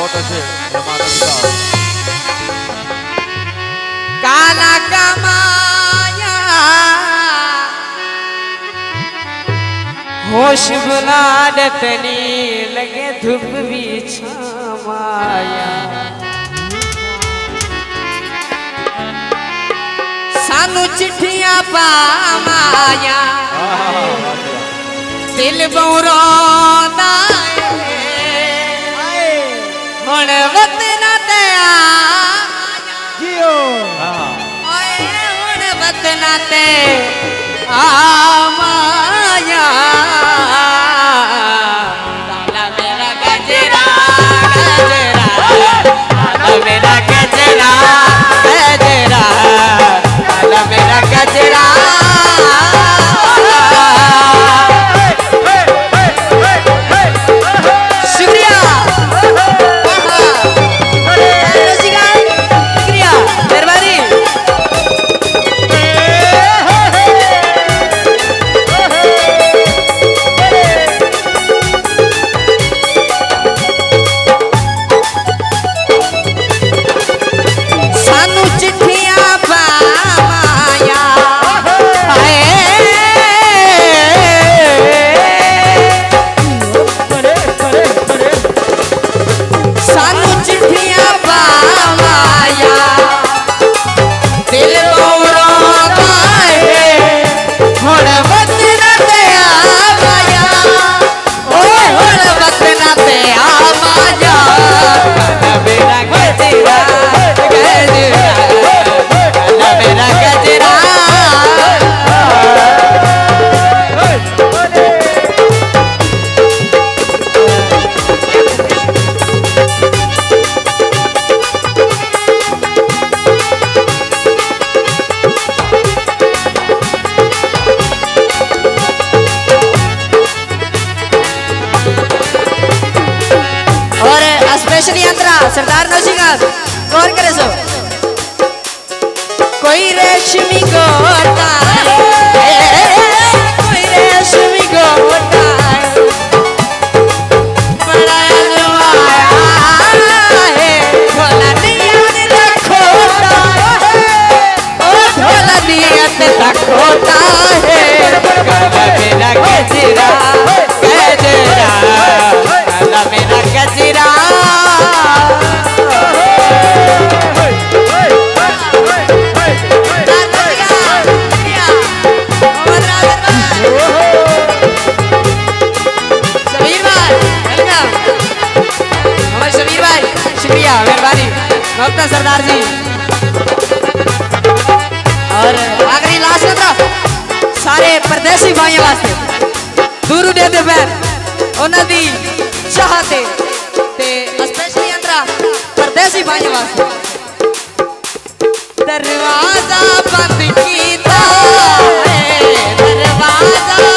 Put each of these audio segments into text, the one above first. बहुत अच्छे काना कमाया होश बुला डतनी लगे धूप भी छाया सानू चिट्ठिया पामाया दिल बोरो वतना दया जियो ओए वतना ते आमाया लाला मेरा गजरा गजरा लाला मेरा गजरा गजरा लाला मेरा गजरा सरदार नौशिकांत कौन करे सो कोई रेशमी गोटा कोई रेशमी गोटा बड़ा लुआया है ढोला दिया तेरा खोटा ओ ढोला दिया तेरा खोटा है काला मेरा गजरा गजरा काला मेरा गजरा सरदार जी और आखिरी लास्ट तरफ सारे परदेसी भाई वास्ते दूर दे दे बैर उन्होंने चाहते ते स्पेशली अंदर परदेसी भाई वास्ते दरवाजा बंद कीता दरवाजा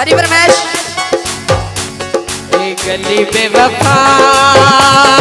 हरी परमेश गली बेवफा।